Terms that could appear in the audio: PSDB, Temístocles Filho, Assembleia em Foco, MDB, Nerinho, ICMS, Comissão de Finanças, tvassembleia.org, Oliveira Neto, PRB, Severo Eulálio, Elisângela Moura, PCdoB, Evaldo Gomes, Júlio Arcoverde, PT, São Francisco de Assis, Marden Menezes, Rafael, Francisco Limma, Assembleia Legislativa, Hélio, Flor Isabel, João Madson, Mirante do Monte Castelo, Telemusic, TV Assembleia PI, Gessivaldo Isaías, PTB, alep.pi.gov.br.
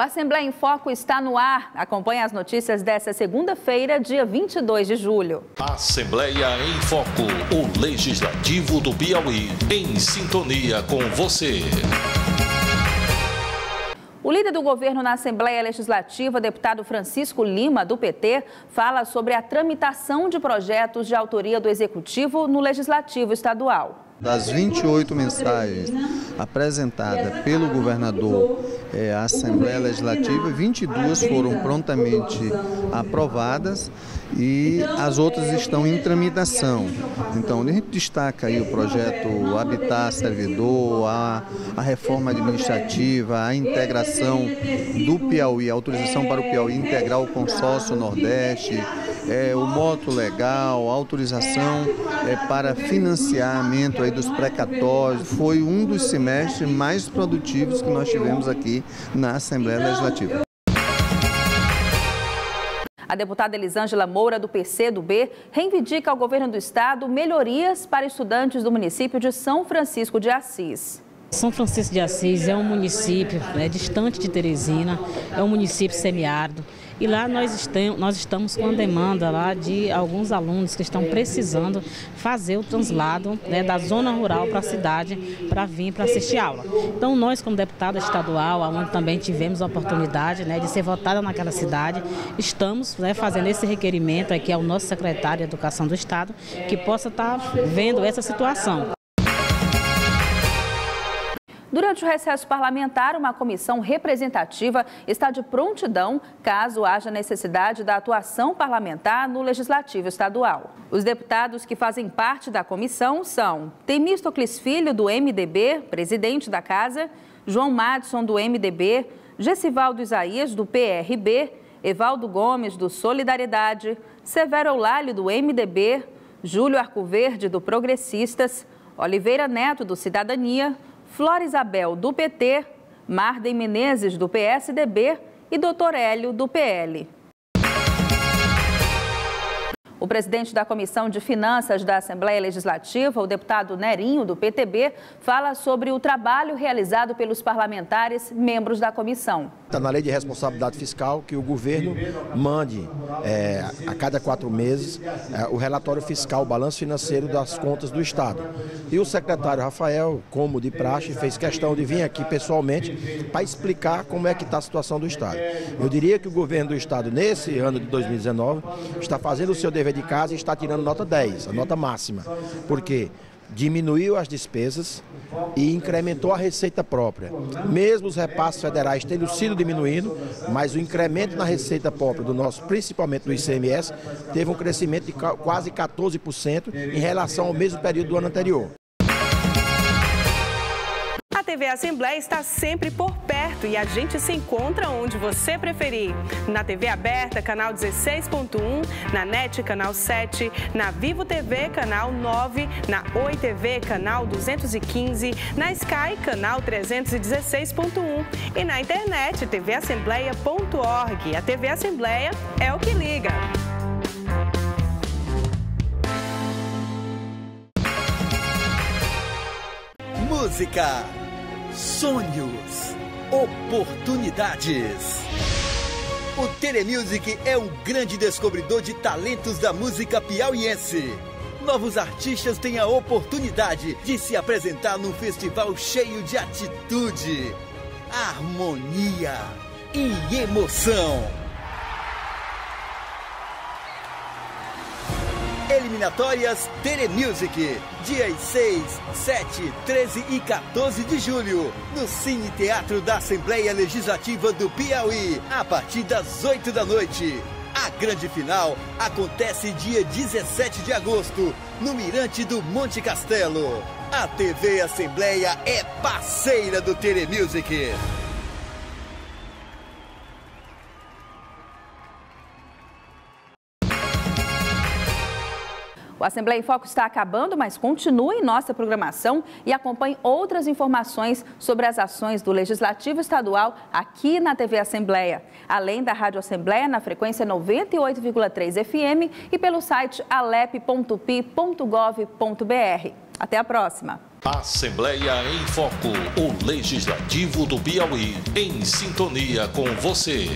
O Assembleia em Foco está no ar. Acompanhe as notícias dessa segunda-feira, dia 22 de julho. Assembleia em Foco, o Legislativo do Piauí, em sintonia com você. O líder do governo na Assembleia Legislativa, deputado Francisco Limma, do PT, fala sobre a tramitação de projetos de autoria do Executivo no Legislativo Estadual. Das 28 mensagens apresentadas pelo governador à Assembleia Legislativa, 22 foram prontamente aprovadas e as outras estão em tramitação. Então, a gente destaca aí o projeto Habitat Servidor, a reforma administrativa, a integração do Piauí, a autorização para o Piauí integrar o consórcio Nordeste, o moto legal, a autorização para financiamento aí dos precatórios. Foi um dos semestres mais produtivos que nós tivemos aqui na Assembleia Legislativa. A deputada Elisângela Moura, do PCdoB, reivindica ao governo do estado melhorias para estudantes do município de São Francisco de Assis. São Francisco de Assis é um município distante de Teresina, é um município semiárido e lá nós estamos com a demanda lá de alguns alunos que estão precisando fazer o translado da zona rural para a cidade para vir para assistir aula. Então nós, como deputada estadual, onde também tivemos a oportunidade de ser votada naquela cidade, estamos fazendo esse requerimento aqui ao nosso secretário de Educação do Estado que possa estar vendo essa situação. Durante o recesso parlamentar, uma comissão representativa está de prontidão caso haja necessidade da atuação parlamentar no Legislativo Estadual. Os deputados que fazem parte da comissão são Temístocles Filho, do MDB, presidente da Casa, João Madson, do MDB, Gessivaldo Isaías, do PRB, Evaldo Gomes, do Solidariedade, Severo Eulálio, do MDB, Júlio Arcoverde, do Progressistas, Oliveira Neto, do Cidadania, Flor Isabel, do PT, Marden Menezes, do PSDB e Dr. Hélio, do PL. O presidente da Comissão de Finanças da Assembleia Legislativa, o deputado Nerinho, do PTB, fala sobre o trabalho realizado pelos parlamentares, membros da comissão. Está na lei de responsabilidade fiscal que o governo mande a cada 4 meses o relatório fiscal, o balanço financeiro das contas do Estado. E o secretário Rafael, como de praxe, fez questão de vir aqui pessoalmente para explicar como é que está a situação do Estado. Eu diria que o governo do Estado, nesse ano de 2019, está fazendo o seu dever de casa e está tirando nota 10, a nota máxima, porque diminuiu as despesas e incrementou a receita própria. Mesmo os repasses federais tendo sido diminuindo, mas o incremento na receita própria do nosso, principalmente do ICMS, teve um crescimento de quase 14% em relação ao mesmo período do ano anterior. A TV Assembleia está sempre por perto e a gente se encontra onde você preferir. Na TV aberta, canal 16.1, na NET, canal 7, na Vivo TV, canal 9, na Oi TV, canal 215, na Sky, canal 316.1 e na internet, tvassembleia.org. A TV Assembleia é o que liga. Música, sonhos, oportunidades. O Telemusic é um grande descobridor de talentos da música piauiense. Novos artistas têm a oportunidade de se apresentar num festival cheio de atitude, harmonia e emoção. Eliminatórias Telemusic, dias 6, 7, 13 e 14 de julho, no Cine Teatro da Assembleia Legislativa do Piauí, a partir das 8 da noite. A grande final acontece dia 17 de agosto, no Mirante do Monte Castelo. A TV Assembleia é parceira do Telemusic. O Assembleia em Foco está acabando, mas continue em nossa programação e acompanhe outras informações sobre as ações do Legislativo Estadual aqui na TV Assembleia. Além da Rádio Assembleia, na frequência 98,3 FM e pelo site alep.pi.gov.br. Até a próxima! Assembleia em Foco, o Legislativo do Piauí, em sintonia com você.